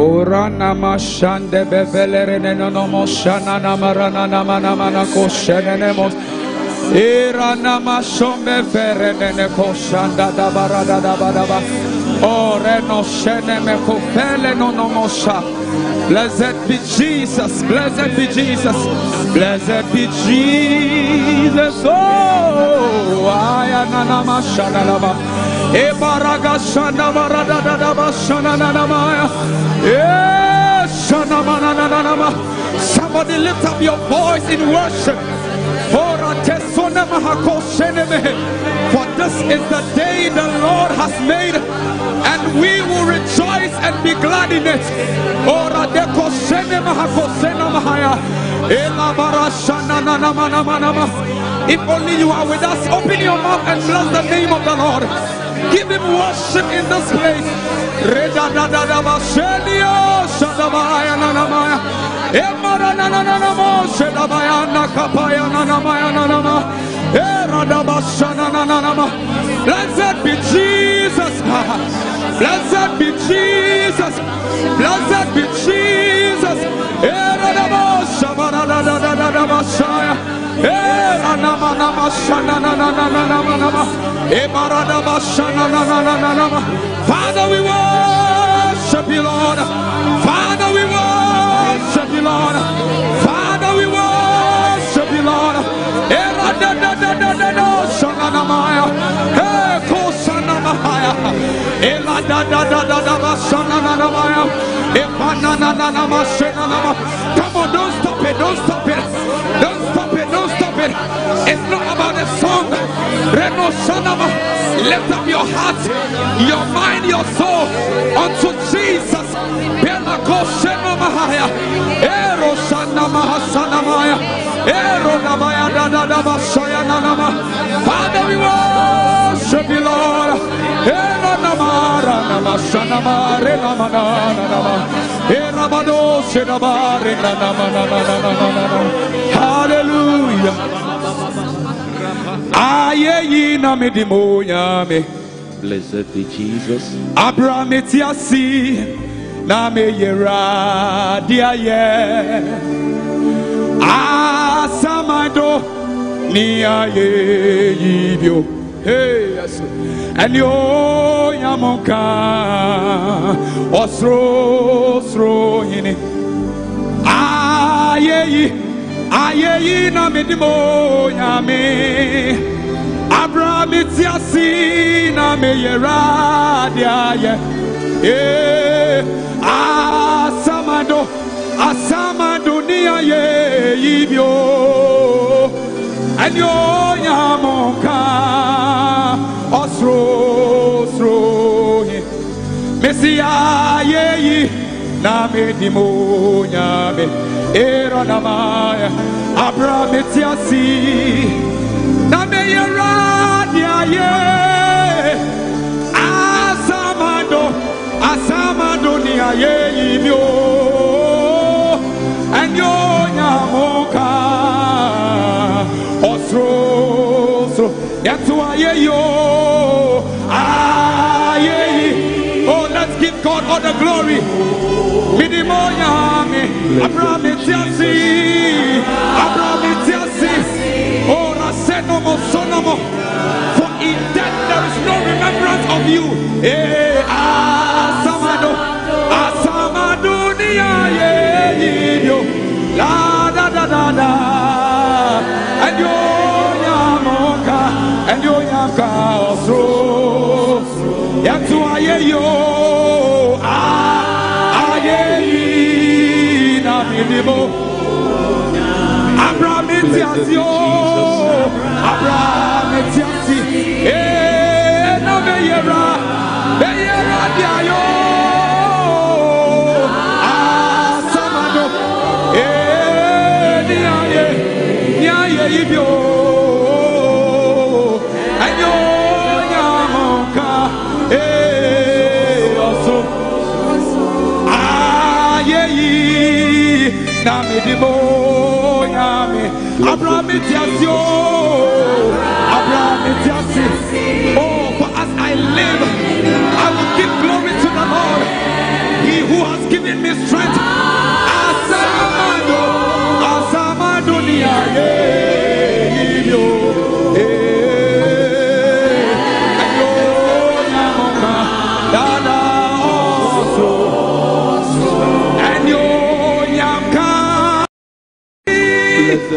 Urana mashande bevelerene no moshana namarana namanamana koshenene mos Irana mashombe ferene koshanda da barada da baraba Ore no sheneme kofele no mosha. Blessed be Jesus, blessed be Jesus, blessed be Jesus. Oh, ayana namashana lava Ebaragashana barada da bashana nanamaya. Shana manananama. Somebody lift up your voice in worship. For this is the day the Lord has made, and we will rejoice and be glad in it. Ora If only you are with us, open your mouth and bless the name of the Lord. Give him worship in this place. Blessed be Jesus. Blessed be Jesus. Blessed be Jesus. Father, we worship you, Lord. Father, we worship you, Lord. Father, we worship you, Lord. Come on, don't stop it, don't stop it. Don't stop it. It's not about a song. Reno Shanama, lift up your heart, your mind, your soul unto Jesus. Belako Sheno Mahaya, Ero Shanama Hasanamaya, Ero Namaya Dadadaba Shayanama. Father, we worship you, Lord. Ero Namara Nama Shanama Renamanana, Erabado Shinaba Renanamana. Hallelujah. Blessed be Jesus. Abraham etiasi na me yera dia ye asamado ni aye ibio hey enyo yamonka osro sro hini aye Aye na medimo yame Abraham tiasi na meyera dia ye asamado ni aye ibio anyo nyamonka osro ye Mesia ye na medimo yame Eronamaya Abrametiasi Nameyeradiaye Asamado Niaye Ibio and Yonyamoka Osro Yatuayeyo Aye. Oh, let's give God all the glory. Abraham etiasi, Ora senomo sonomo. For in death there is no remembrance of you. Asamado niaye yo, la da da da da. And yo yamoka osro, yatuaye yo. Oh, for as I live, I will give glory to the Lord. He who has given in this street. Asamando, asamando ni ayo.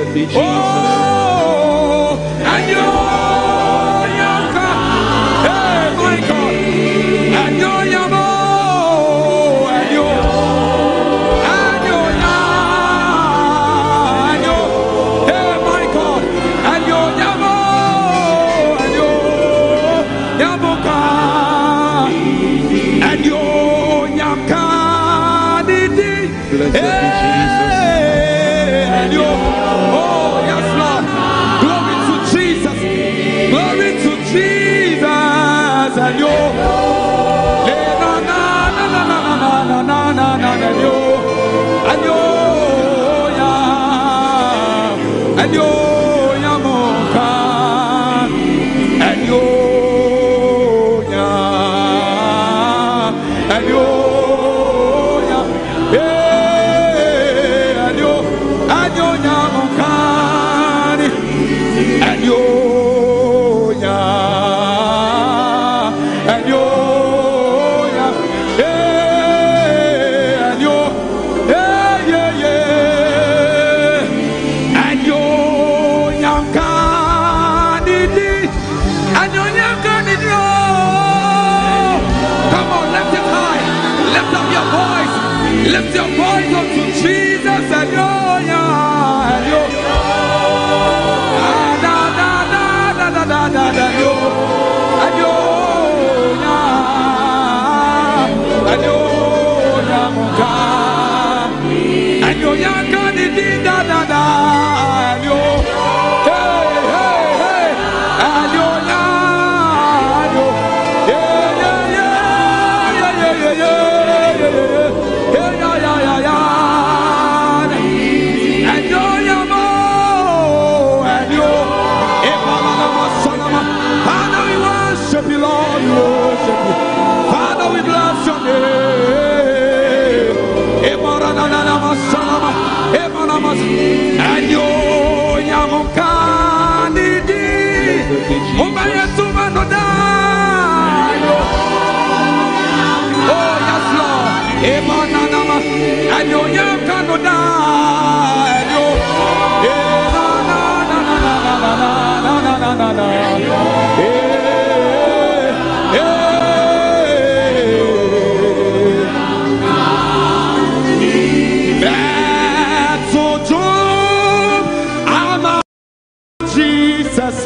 Blessed be Jesus.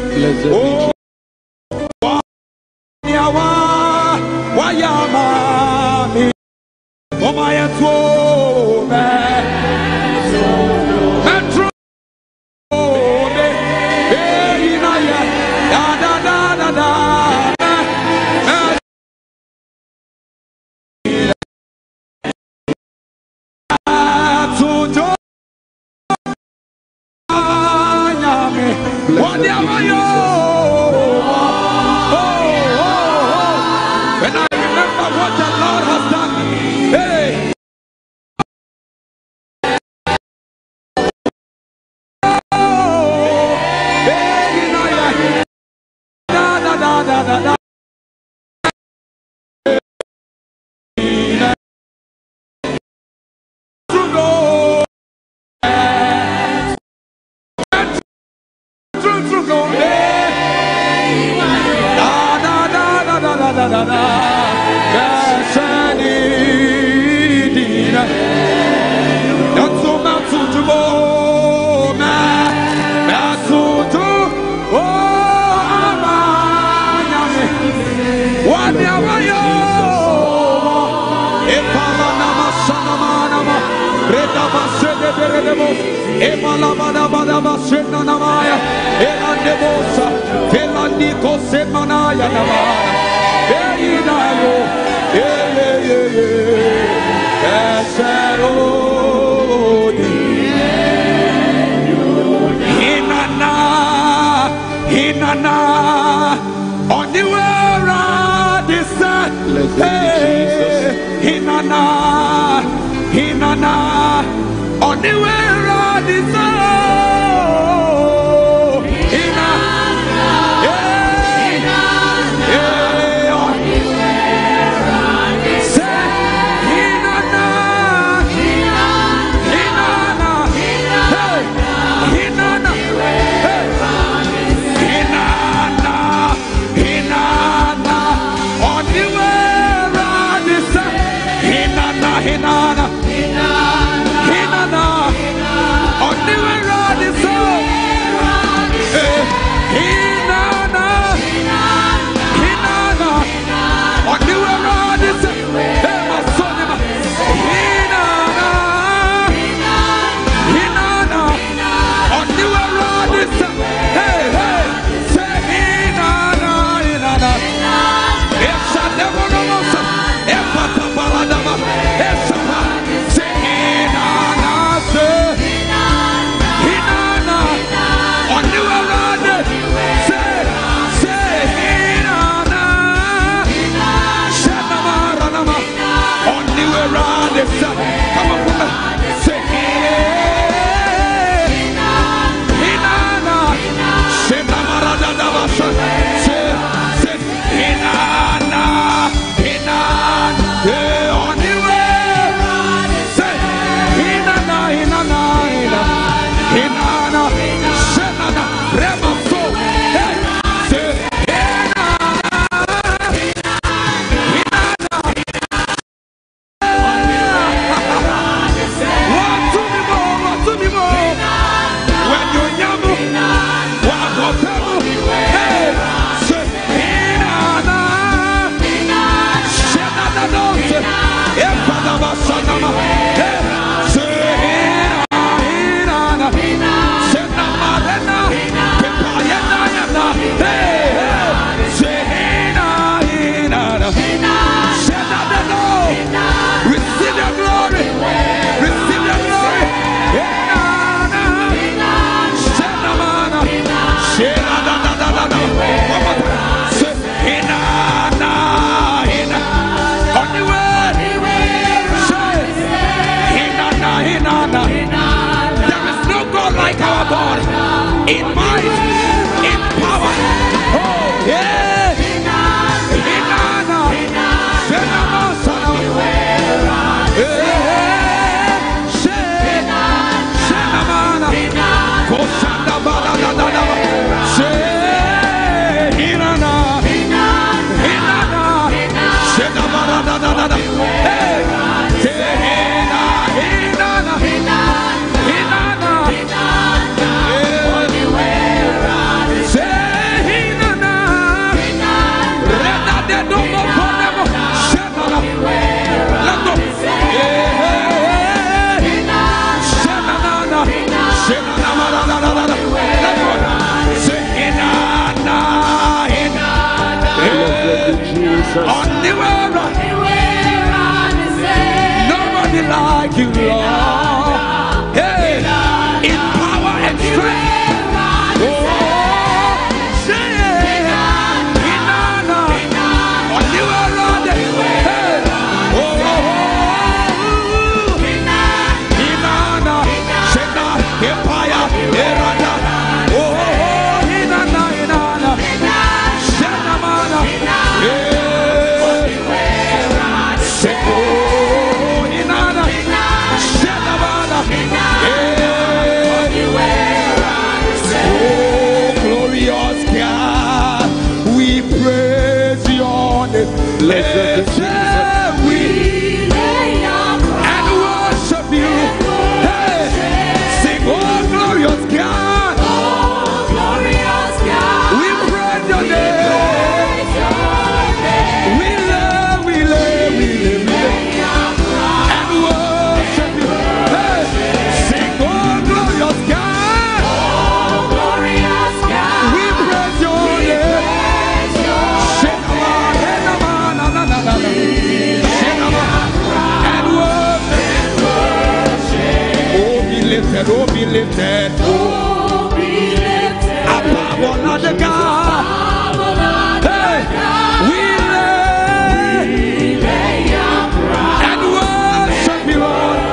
Blessed be Jesus. Hinana Oniwera Diso Hinana Oniwera Diso Hinana Hinana Hinana Hinana Hinana Oniwera Diso Hinana Hinana We lay our pride and worship you.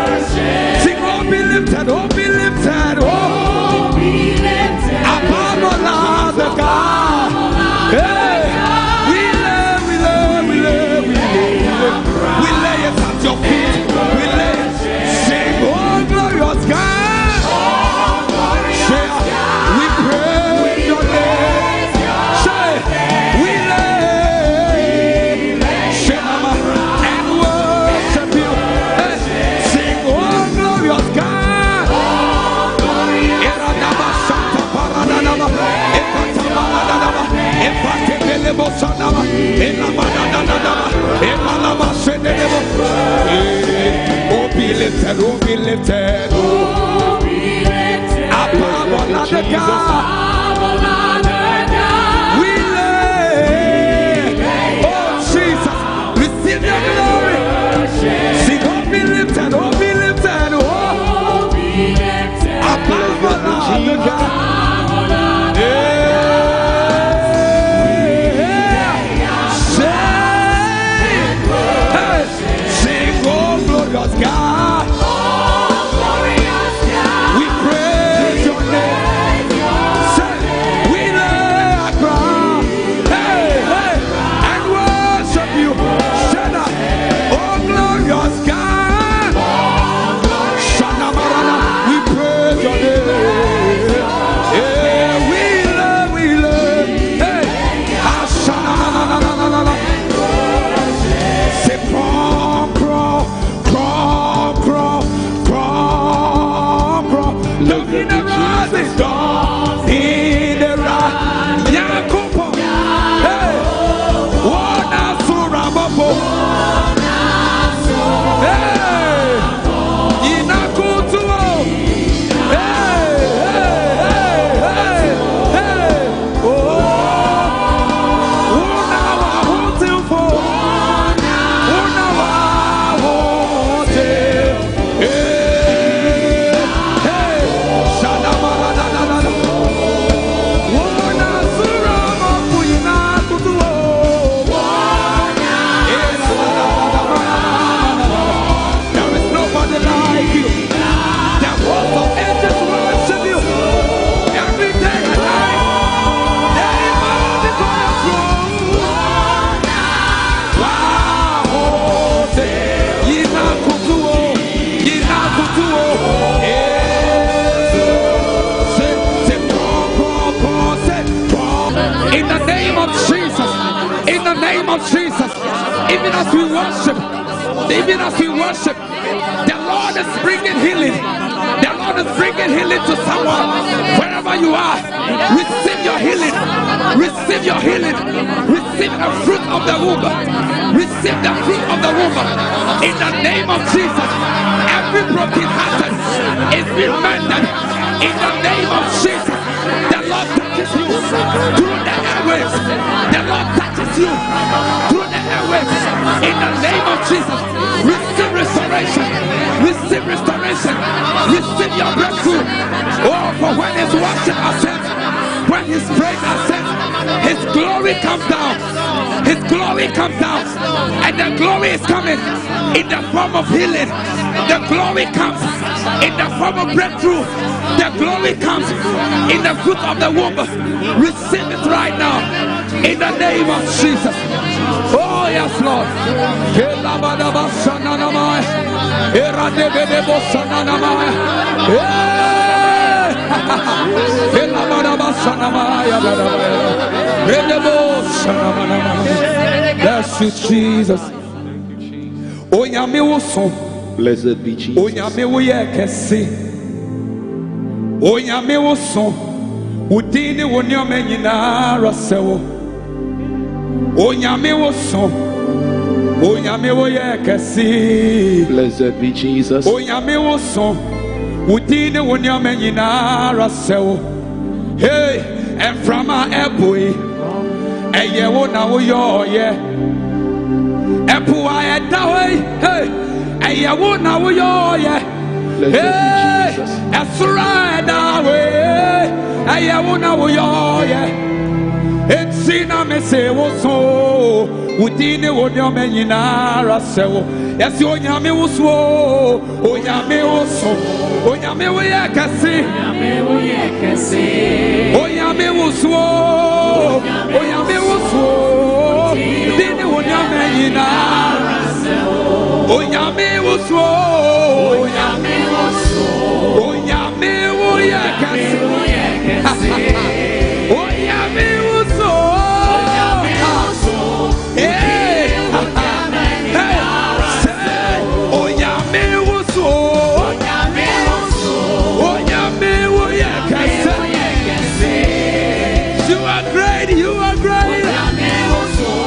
Blessed be Jesus. Blessed be Jesus. Hey, and from our airboy, and you won't know your yeah. I won't know your yeah. Hey, that's right away. I won't know your yeah. It's seen a message was so within the one your men in our cell. Yes, your yammy was woe. Oh, yammy also. Oh, yammy, we can see. Oh, yammy was woe. Oh, yammy was woe. Within the one your men in our cell. Oyame woso, oyame woso, oyame woyakase, oyame woso, oyame woso, eh, oyame woso, oyame woso, oyame woyakase. You are great, you are great. Oyame woso.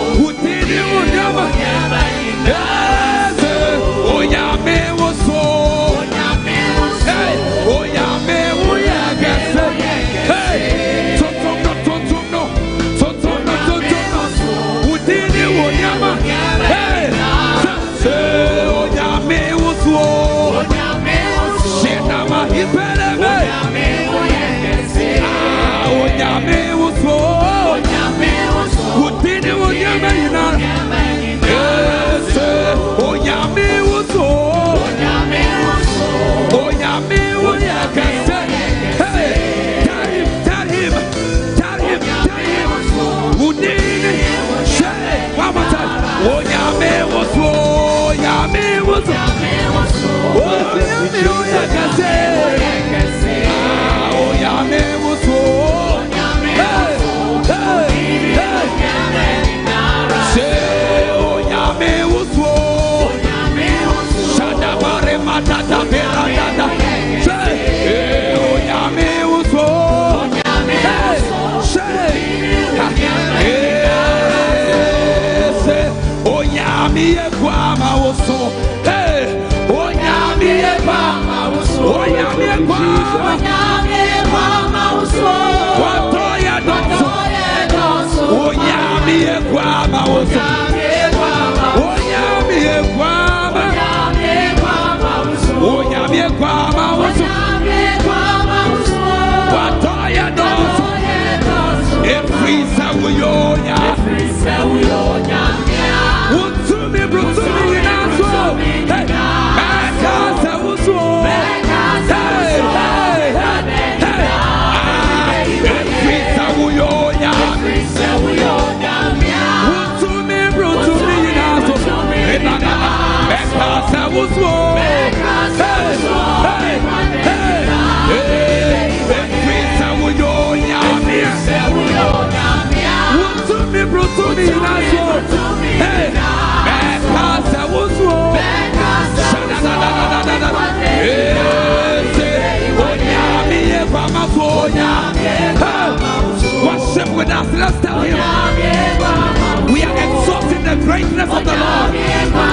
Let's tell him we are exalting the greatness of the Lord. Come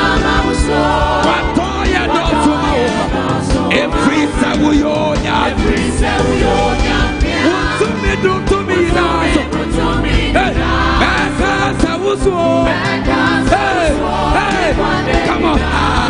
on,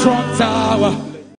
strong tower.